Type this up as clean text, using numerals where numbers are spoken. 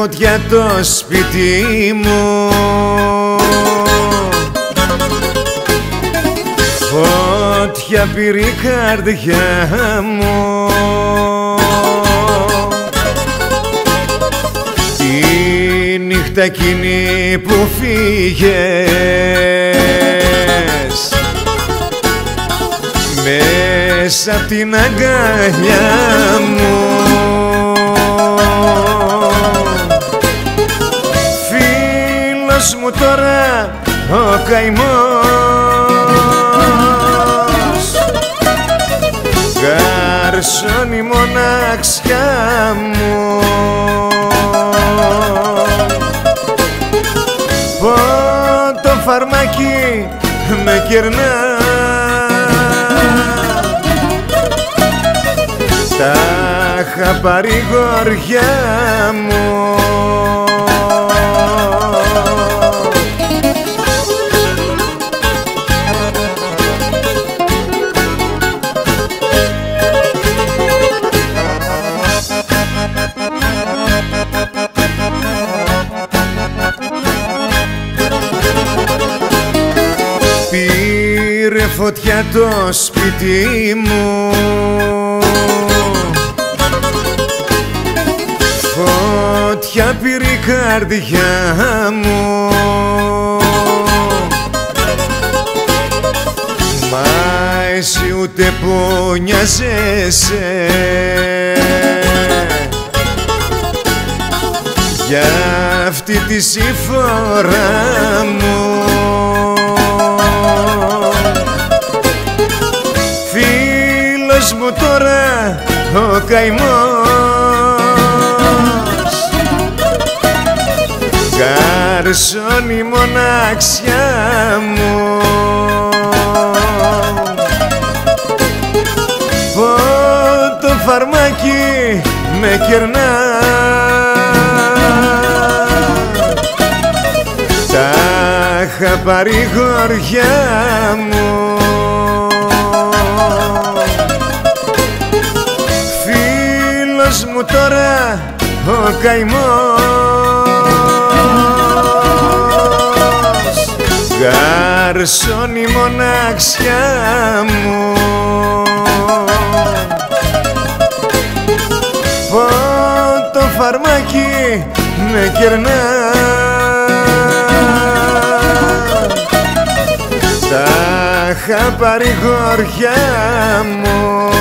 φωτιά το σπίτι μου. Φωτιά πήρε η καρδιά μου. Η νύχτα εκείνη που φύγες μέσα απ' την αγκαλιά μου. Φίλος μου τώρα ο καημός, γαρσώνει μοναξιά μου. Πότο φαρμάκι με κερνά, τα είχα πάρει γοριά μου. Πήρε φωτιά το σπίτι μου, φωτιά πήρε η καρδιά μου. Μα εσύ ούτε πονιάζεσαι για αυτή τη συφορά μου. Φίλος μου τώρα ο καημός, γαρσώνει μοναξιά μου. Πότο φαρμάκι με κερνά, τα είχα πάρει γοριά μου. Φίλος μου τώρα ο καημός, γαρσώνει μοναξιά μου. Πότο φαρμάκι με κερνά, τα είχα πάρει γοριά μου.